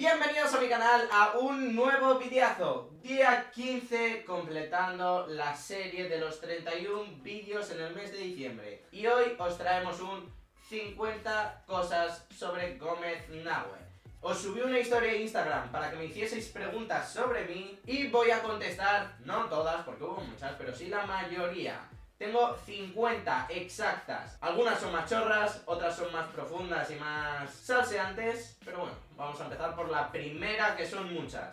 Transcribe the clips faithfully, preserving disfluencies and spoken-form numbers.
Bienvenidos a mi canal a un nuevo videazo. Día quince completando la serie de los treinta y un vídeos en el mes de diciembre. Y hoy os traemos un cincuenta cosas sobre Gómez Nawer. Os subí una historia en Instagram para que me hicieseis preguntas sobre mí y voy a contestar, no todas porque hubo muchas, pero sí la mayoría. Tengo cincuenta exactas. Algunas son más chorras, otras son más profundas y más salseantes. Pero bueno, vamos a empezar por la primera, que son muchas.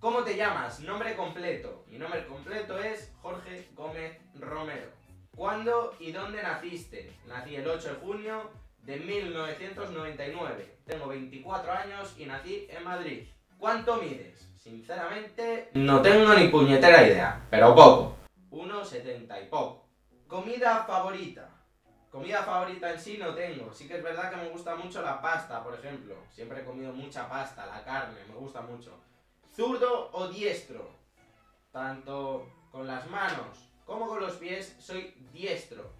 ¿Cómo te llamas? Nombre completo. Mi nombre completo es Jorge Gómez Romero. ¿Cuándo y dónde naciste? Nací el ocho de junio de mil novecientos noventa y nueve. Tengo veinticuatro años y nací en Madrid. ¿Cuánto mides? Sinceramente, no tengo ni puñetera idea, pero poco. uno setenta y poco. Comida favorita. Comida favorita en sí no tengo. Sí que es verdad que me gusta mucho la pasta, por ejemplo. Siempre he comido mucha pasta, la carne, me gusta mucho. ¿Zurdo o diestro? Tanto con las manos como con los pies soy diestro.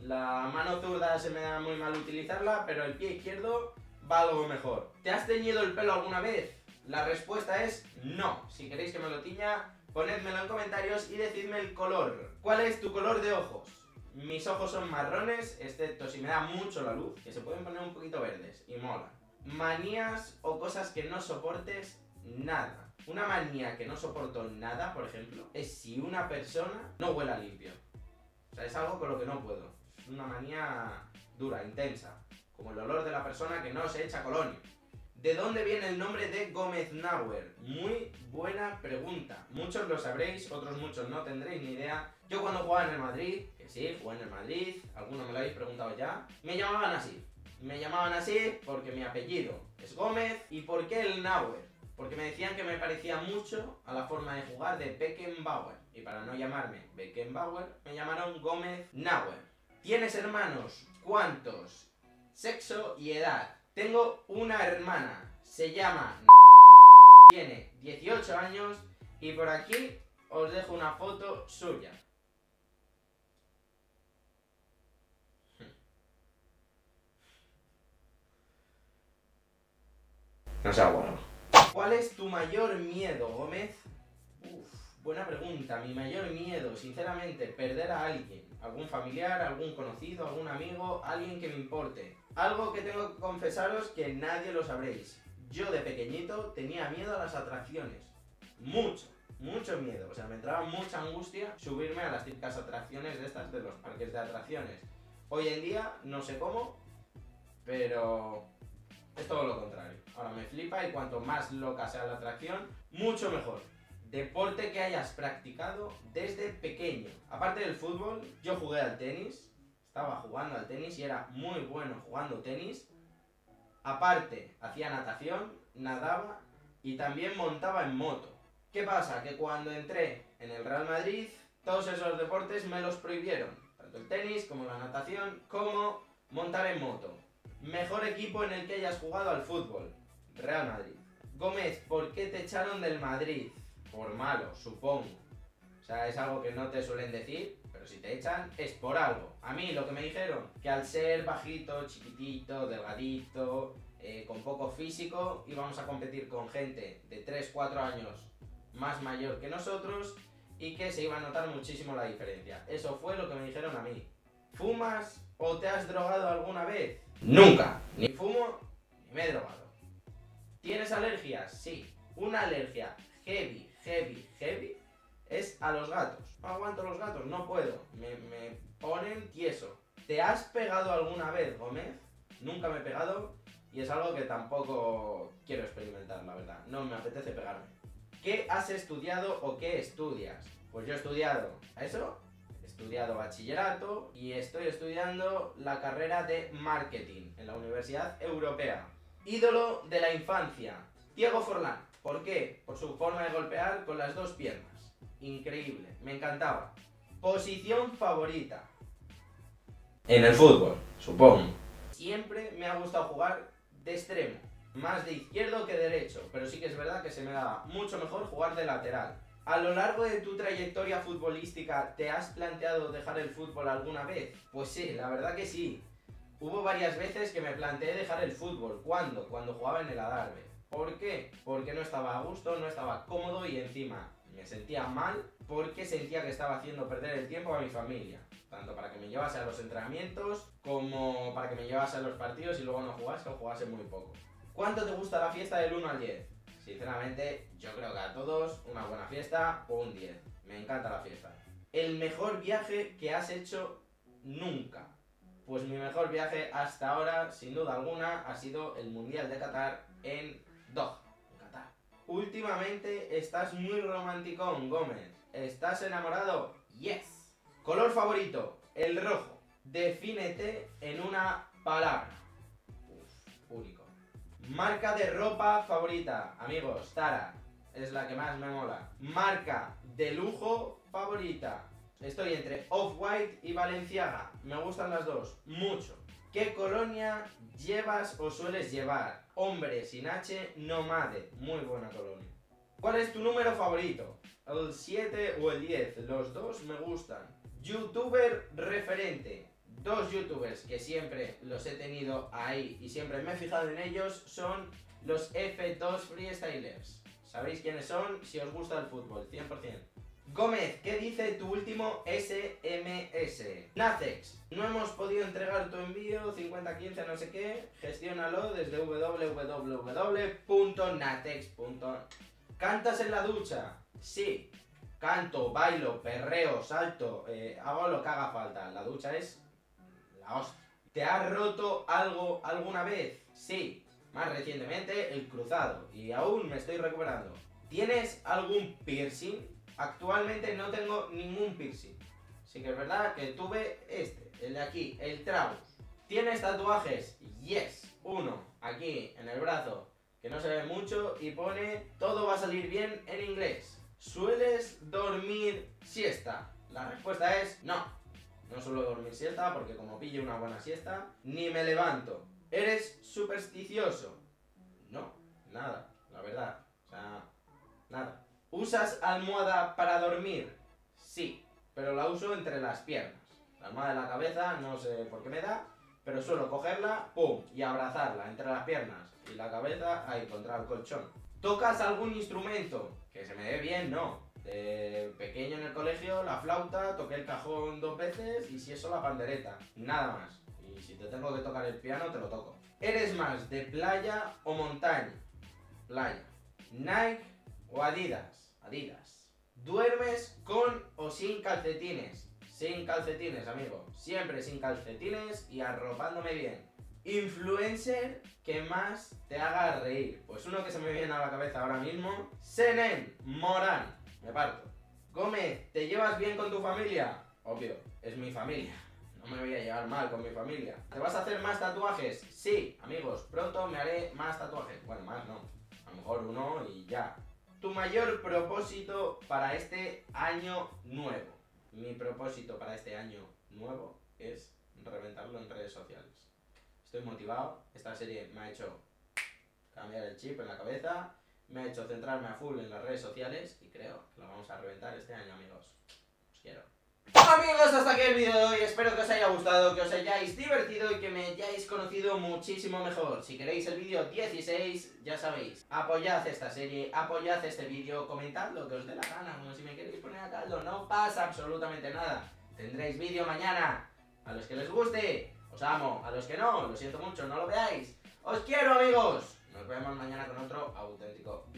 La mano zurda se me da muy mal utilizarla, pero el pie izquierdo va algo mejor. ¿Te has teñido el pelo alguna vez? La respuesta es no. Si queréis que me lo tiña, ponedmelo en comentarios y decidme el color. ¿Cuál es tu color de ojos? Mis ojos son marrones, excepto si me da mucho la luz, que se pueden poner un poquito verdes, y mola. Manías o cosas que no soportes nada. Una manía que no soporto nada, por ejemplo, es si una persona no huela limpio. O sea, es algo con lo que no puedo. Es una manía dura, intensa. Como el olor de la persona que no se echa colonia. ¿De dónde viene el nombre de Gómez Nawer? Muy buena pregunta. Muchos lo sabréis, otros muchos no tendréis ni idea. Yo cuando jugaba en el Madrid, que sí, jugué en el Madrid, algunos me lo habéis preguntado ya, me llamaban así. Me llamaban así porque mi apellido es Gómez. ¿Y por qué el Nawer? Porque me decían que me parecía mucho a la forma de jugar de Beckenbauer. Y para no llamarme Beckenbauer, me llamaron Gómez Nawer. ¿Tienes hermanos? ¿Cuántos? Sexo y edad. Tengo una hermana, se llama tiene dieciocho años y por aquí os dejo una foto suya. No sea bueno. ¿Cuál es tu mayor miedo, Gómez? Uf, buena pregunta. Mi mayor miedo, sinceramente, perder a alguien. Algún familiar, algún conocido, algún amigo, alguien que me importe. Algo que tengo que confesaros que nadie lo sabréis. Yo de pequeñito tenía miedo a las atracciones. Mucho, mucho miedo. O sea, me entraba mucha angustia subirme a las típicas atracciones de estas de los parques de atracciones. Hoy en día, no sé cómo, pero es todo lo contrario. Ahora me flipa y cuanto más loca sea la atracción, mucho mejor. Deporte que hayas practicado desde pequeño. Aparte del fútbol, yo jugué al tenis. Estaba jugando al tenis y era muy bueno jugando tenis. Aparte, hacía natación, nadaba y también montaba en moto. ¿Qué pasa? Que cuando entré en el Real Madrid, todos esos deportes me los prohibieron. Tanto el tenis, como la natación, como montar en moto. Mejor equipo en el que hayas jugado al fútbol. Real Madrid. Gómez, ¿por qué te echaron del Madrid? Por malo, supongo. O sea, es algo que no te suelen decir, pero si te echan es por algo. A mí lo que me dijeron, que al ser bajito, chiquitito, delgadito, eh, con poco físico, íbamos a competir con gente de tres cuatro años más mayor que nosotros y que se iba a notar muchísimo la diferencia. Eso fue lo que me dijeron a mí. ¿Fumas o te has drogado alguna vez? Nunca. Ni fumo ni me he drogado. ¿Tienes alergias? Sí. Una alergia heavy, heavy, heavy. Es a los gatos. No aguanto los gatos, no puedo. Me, me ponen tieso. ¿Te has pegado alguna vez, Gómez? Nunca me he pegado y es algo que tampoco quiero experimentar, la verdad. No me apetece pegarme. ¿Qué has estudiado o qué estudias? Pues yo he estudiado eso. He estudiado bachillerato y estoy estudiando la carrera de marketing en la Universidad Europea. Ídolo de la infancia. Diego Forlán. ¿Por qué? Por su forma de golpear con las dos piernas. Increíble, me encantaba. Posición favorita. En el fútbol, supongo. Siempre me ha gustado jugar de extremo, más de izquierdo que derecho, pero sí que es verdad que se me daba mucho mejor jugar de lateral. ¿A lo largo de tu trayectoria futbolística te has planteado dejar el fútbol alguna vez? Pues sí, la verdad que sí. Hubo varias veces que me planteé dejar el fútbol. ¿Cuándo? Cuando jugaba en el Adarve. ¿Por qué? Porque no estaba a gusto, no estaba cómodo y encima me sentía mal porque sentía que estaba haciendo perder el tiempo a mi familia. Tanto para que me llevase a los entrenamientos como para que me llevase a los partidos y luego no jugase o jugase muy poco. ¿Cuánto te gusta la fiesta del uno al diez? Sinceramente, yo creo que a todos una buena fiesta o un diez. Me encanta la fiesta. ¿El mejor viaje que has hecho nunca? Pues mi mejor viaje hasta ahora, sin duda alguna, ha sido el Mundial de Qatar en Doha, en Qatar. Últimamente estás muy romanticón, Gómez. ¿Estás enamorado? ¡Yes! ¿Color favorito? El rojo. Defínete en una palabra. Uf, único. Marca de ropa favorita. Amigos, Zara. Es la que más me mola. Marca de lujo favorita. Estoy entre Off-White y Balenciaga. Me gustan las dos, mucho. ¿Qué colonia llevas o sueles llevar? Hombre sin H, nomade. Muy buena colonia. ¿Cuál es tu número favorito? ¿El siete o el diez? Los dos me gustan. ¿Youtuber referente? Dos youtubers que siempre los he tenido ahí y siempre me he fijado en ellos son los F dos Freestylers. Sabéis quiénes son si os gusta el fútbol, cien por cien. Gómez, ¿qué dice tu último S M S? Natex, no hemos podido entregar tu envío, cincuenta quince no sé qué, gestiónalo desde w w w punto natex punto net. ¿Cantas en la ducha? Sí, canto, bailo, perreo, salto, eh, hago lo que haga falta, la ducha es la hostia. ¿Te has roto algo alguna vez? Sí, más recientemente el cruzado y aún me estoy recuperando. ¿Tienes algún piercing? Actualmente no tengo ningún piercing. Sí que es verdad que tuve este, el de aquí, el tragus. ¿Tienes tatuajes? Yes. Uno, aquí, en el brazo, que no se ve mucho y pone todo va a salir bien en inglés. ¿Sueles dormir siesta? La respuesta es no. No suelo dormir siesta porque como pillo una buena siesta, ni me levanto. ¿Eres supersticioso? No, nada, la verdad. O sea, nada. ¿Usas almohada para dormir? Sí, pero la uso entre las piernas. La almohada de la cabeza, no sé por qué me da, pero suelo cogerla, pum, y abrazarla entre las piernas. Y la cabeza, ahí, contra el colchón. ¿Tocas algún instrumento? Que se me dé bien, no. De pequeño en el colegio, la flauta, toqué el cajón dos veces y si eso, la pandereta. Nada más. Y si te tengo que tocar el piano, te lo toco. ¿Eres más de playa o montaña? Playa. ¿Nike o Adidas? Adidas. ¿Duermes con o sin calcetines? Sin calcetines, amigo. Siempre sin calcetines y arropándome bien. ¿Influencer que más te haga reír? Pues uno que se me viene a la cabeza ahora mismo. Senen Morán. Me parto. Gómez, ¿te llevas bien con tu familia? Obvio, es mi familia. No me voy a llevar mal con mi familia. ¿Te vas a hacer más tatuajes? Sí, amigos. Pronto me haré más tatuajes. Bueno, más no. A lo mejor uno y ya. Tu mayor propósito para este año nuevo. Mi propósito para este año nuevo es reventarlo en redes sociales. Estoy motivado, esta serie me ha hecho cambiar el chip en la cabeza, me ha hecho centrarme a full en las redes sociales y creo que lo vamos a reventar este año, amigos. Os quiero. Amigos, hasta aquí el vídeo de hoy, espero que os haya gustado, que os hayáis divertido y que me hayáis conocido muchísimo mejor. Si queréis el vídeo dieciséis, ya sabéis, apoyad esta serie, apoyad este vídeo, comentad lo que os dé la gana, como si me queréis poner a caldo, no pasa absolutamente nada. Tendréis vídeo mañana, a los que les guste, os amo, a los que no, lo siento mucho, no lo veáis. Os quiero, amigos, nos vemos mañana con otro auténtico